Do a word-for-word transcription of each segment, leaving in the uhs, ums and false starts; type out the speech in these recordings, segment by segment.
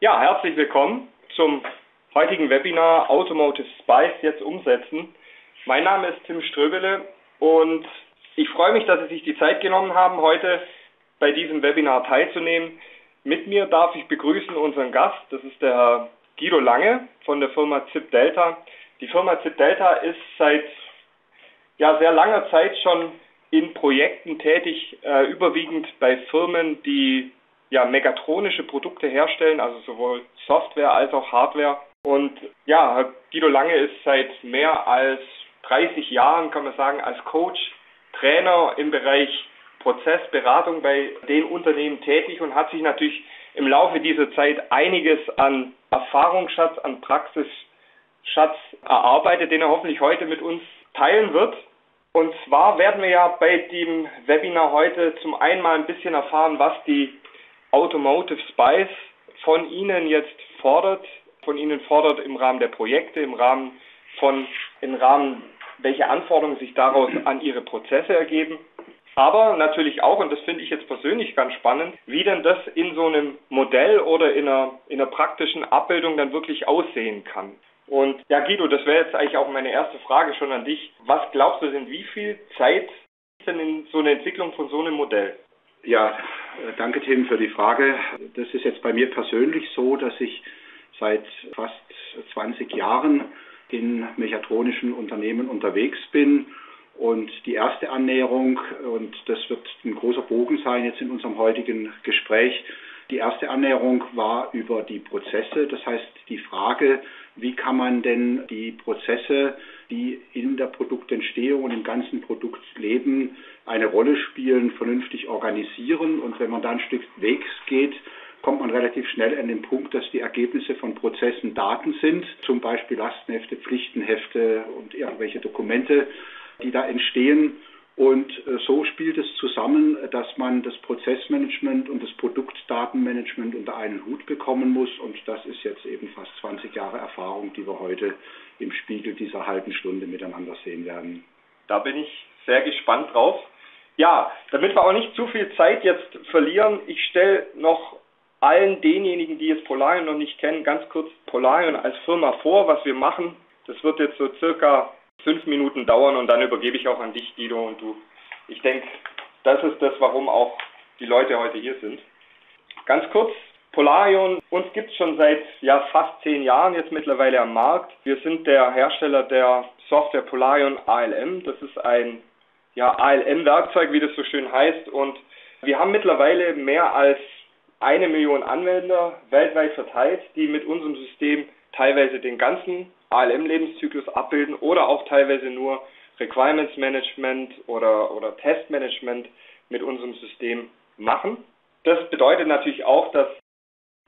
Ja, herzlich willkommen zum heutigen Webinar Automotive SPICE jetzt umsetzen. Mein Name ist Tim Ströbele und ich freue mich, dass Sie sich die Zeit genommen haben, heute bei diesem Webinar teilzunehmen. Mit mir darf ich begrüßen unseren Gast, das ist der Herr Guido Lange von der Firma Zipdelta. Die Firma Zipdelta ist seit ja, sehr langer Zeit schon in Projekten tätig, äh, überwiegend bei Firmen, die ja mechatronische Produkte herstellen, also sowohl Software als auch Hardware. Und ja, Guido Lange ist seit mehr als dreißig Jahren, kann man sagen, als Coach, Trainer im Bereich Prozessberatung bei den Unternehmen tätig und hat sich natürlich im Laufe dieser Zeit einiges an Erfahrungsschatz, an Praxisschatz erarbeitet, den er hoffentlich heute mit uns teilen wird. Und zwar werden wir ja bei dem Webinar heute zum einen mal ein bisschen erfahren, was die Automotive SPICE von Ihnen jetzt fordert, von Ihnen fordert im Rahmen der Projekte, im Rahmen von, im Rahmen, welche Anforderungen sich daraus an Ihre Prozesse ergeben. Aber natürlich auch, und das finde ich jetzt persönlich ganz spannend, wie denn das in so einem Modell oder in einer, in einer praktischen Abbildung dann wirklich aussehen kann. Und ja, Guido, das wäre jetzt eigentlich auch meine erste Frage schon an dich. Was glaubst du denn, wie viel Zeit ist denn in so eine Entwicklung von so einem Modell? Ja, danke Tim für die Frage. Das ist jetzt bei mir persönlich so, dass ich seit fast zwanzig Jahren in mechatronischen Unternehmen unterwegs bin und die erste Annäherung, und das wird ein großer Bogen sein jetzt in unserem heutigen Gespräch, die erste Annäherung war über die Prozesse, das heißt die Frage, wie kann man denn die Prozesse, die in der Produktentstehung und im ganzen Produktleben eine Rolle spielen, vernünftig organisieren. Und wenn man da ein Stück Wegs geht, kommt man relativ schnell an den Punkt, dass die Ergebnisse von Prozessen Daten sind, zum Beispiel Lastenhefte, Pflichtenhefte und irgendwelche Dokumente, die da entstehen. Und so spielt es zusammen, dass man das Prozessmanagement und das Produktdatenmanagement unter einen Hut bekommen muss. Und das ist jetzt eben fast zwanzig Jahre Erfahrung, die wir heute im Spiegel dieser halben Stunde miteinander sehen werden. Da bin ich sehr gespannt drauf. Ja, damit wir auch nicht zu viel Zeit jetzt verlieren, ich stelle noch allen denjenigen, die jetzt Polarion noch nicht kennen, ganz kurz Polarion als Firma vor, was wir machen. Das wird jetzt so circa fünf Minuten dauern und dann übergebe ich auch an dich, Guido, und du. Ich denke, das ist das, warum auch die Leute heute hier sind. Ganz kurz, Polarion, uns gibt es schon seit ja, fast zehn Jahren jetzt mittlerweile am Markt. Wir sind der Hersteller der Software Polarion A L M. Das ist ein ja, A L M-Werkzeug, wie das so schön heißt. Und wir haben mittlerweile mehr als eine Million Anwender weltweit verteilt, die mit unserem System teilweise den ganzen A L M-Lebenszyklus abbilden oder auch teilweise nur Requirements Management oder, oder Testmanagement mit unserem System machen. Das bedeutet natürlich auch, dass,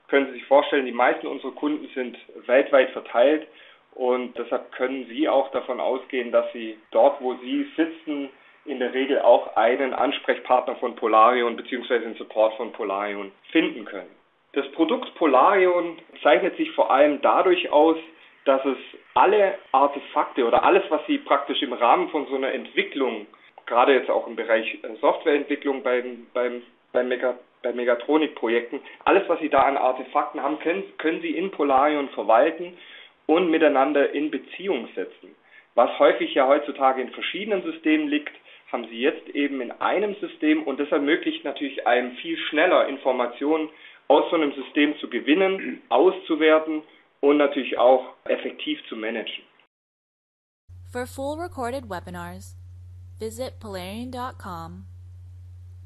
können Sie sich vorstellen, die meisten unserer Kunden sind weltweit verteilt und deshalb können Sie auch davon ausgehen, dass Sie dort, wo Sie sitzen, in der Regel auch einen Ansprechpartner von Polarion bzw. einen Support von Polarion finden können. Das Produkt Polarion zeichnet sich vor allem dadurch aus, dass es alle Artefakte oder alles, was Sie praktisch im Rahmen von so einer Entwicklung, gerade jetzt auch im Bereich Softwareentwicklung beim, beim, beim Mega, bei Megatronik-Projekten, alles, was Sie da an Artefakten haben, können, können Sie in Polarion verwalten und miteinander in Beziehung setzen. Was häufig ja heutzutage in verschiedenen Systemen liegt, haben Sie jetzt eben in einem System und das ermöglicht natürlich einem viel schneller Informationen aus so einem System zu gewinnen, auszuwerten und natürlich auch effektiv zu managen. For full recorded webinars, visit polarion dot com.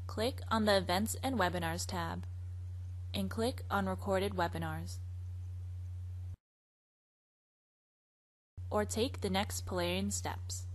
Click on the Events and Webinars tab and click on Recorded Webinars. Or take the next Polarion steps.